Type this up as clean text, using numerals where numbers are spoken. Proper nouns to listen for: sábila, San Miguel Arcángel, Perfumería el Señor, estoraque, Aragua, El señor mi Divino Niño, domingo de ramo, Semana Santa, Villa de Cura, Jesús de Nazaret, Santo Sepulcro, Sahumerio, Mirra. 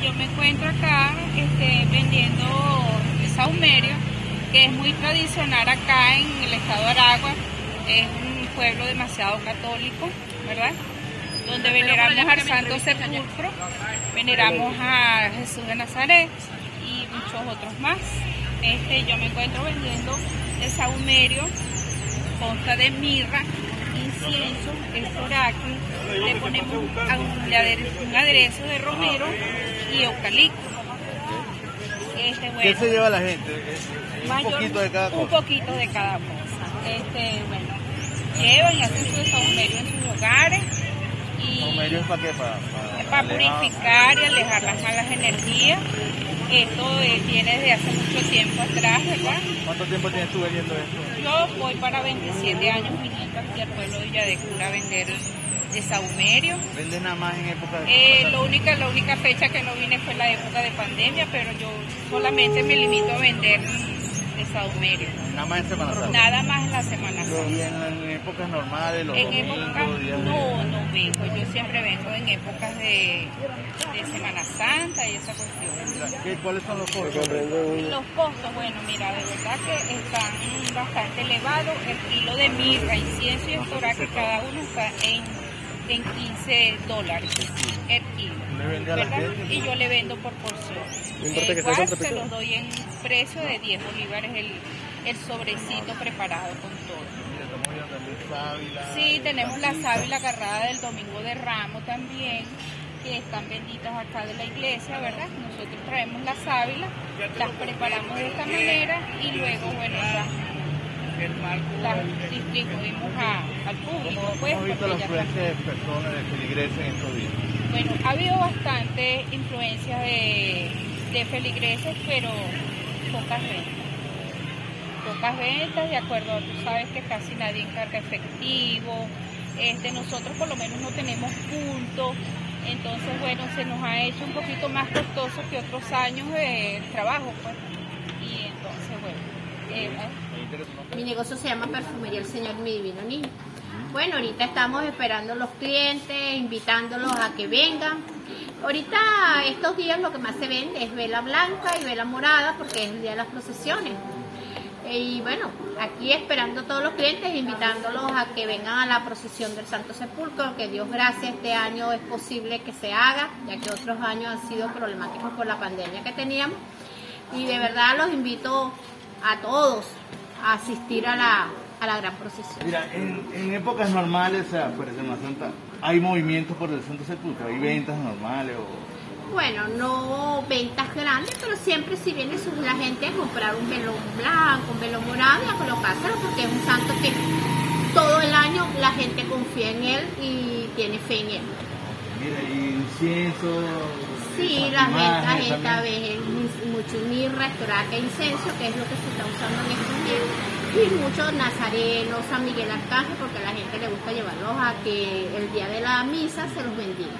yo me encuentro acá vendiendo sahumerio, que es muy tradicional acá en el estado de Aragua. Es un pueblo demasiado católico, ¿verdad? Donde veneramos al Santo Sepulcro, veneramos a Jesús de Nazaret y muchos otros más. Yo me encuentro vendiendo el sahumerio, consta de mirra, incienso, estoraque, le ponemos un aderezo de romero y eucalipto. Bueno, ¿qué se lleva la gente? Un poquito de cada cosa. Bueno, llevan y hacen su sahumerio en sus hogares. ¿Sahumerio es para qué? Para purificar y alejar las malas energías. Esto viene desde hace mucho tiempo atrás, ¿verdad? ¿Cuánto tiempo tienes tú vendiendo esto? Yo voy para 27 años viniendo aquí al pueblo de Villa de Cura a vender de sahumerio. ¿Venden nada más en época de pandemia? La única fecha que no vine fue la época de pandemia, pero yo solamente me limito a vender de sahumerio. ¿Nada más en Semana Santa? Nada más en la Semana Santa. ¿Y en épocas normales, los domingos, días de...? No vengo, yo siempre vengo en épocas de Semana Santa y esa cuestión. ¿Cuáles son los costos? Los costos, bueno, mira, de verdad que están bastante elevados. El kilo de mirra, incienso y estoraque, cada uno está en $15 el kilo, y yo le vendo por porción. Igual se los doy en precio de 10 bolívares el sobrecito preparado con todo. Sí, tenemos la sábila agarrada del domingo de ramo también, que están benditas acá de la iglesia, ¿verdad? Nosotros traemos la sábila, las preparamos de esta manera y luego, bueno, las distribuimos al público. Pues, ¿cómo ha visto la influencia de personas de feligreses en estos días? Bueno, ha habido bastante influencia de feligreses, pero pocas ventas. Pocas ventas, de acuerdo, tú sabes que casi nadie encarga efectivo. Nosotros por lo menos no tenemos puntos, entonces, bueno, se nos ha hecho un poquito más costoso que otros años de trabajo, pues. Y entonces, bueno. Mi negocio se llama Perfumería El Señor, Mi Divino Niño. Bueno, ahorita estamos esperando los clientes, invitándolos a que vengan. Ahorita, estos días, lo que más se vende es vela blanca y vela morada, porque es el día de las procesiones. Y bueno, aquí esperando a todos los clientes, invitándolos a que vengan a la procesión del Santo Sepulcro, que Dios gracias, este año es posible que se haga, ya que otros años han sido problemáticos por la pandemia que teníamos. Y de verdad los invito a todos a asistir a la gran procesión. Mira, en épocas normales, o sea, por Semana Santa, ¿hay movimientos por el Santo Sepulcro? ¿Hay ventas normales? Bueno, no ventas grandes, pero siempre si viene la gente a comprar un velón blanco, un velón morado, y a colocárselo, porque es un santo que todo el año la gente confía en él y tiene fe en él. Mira, y incienso... Sí, la gente ve mucho mirra, estoraque, incenso, que es lo que se está usando en estos días, y mucho nazareno, San Miguel Arcángel, porque a la gente le gusta llevarlos a que el día de la misa se los bendiga.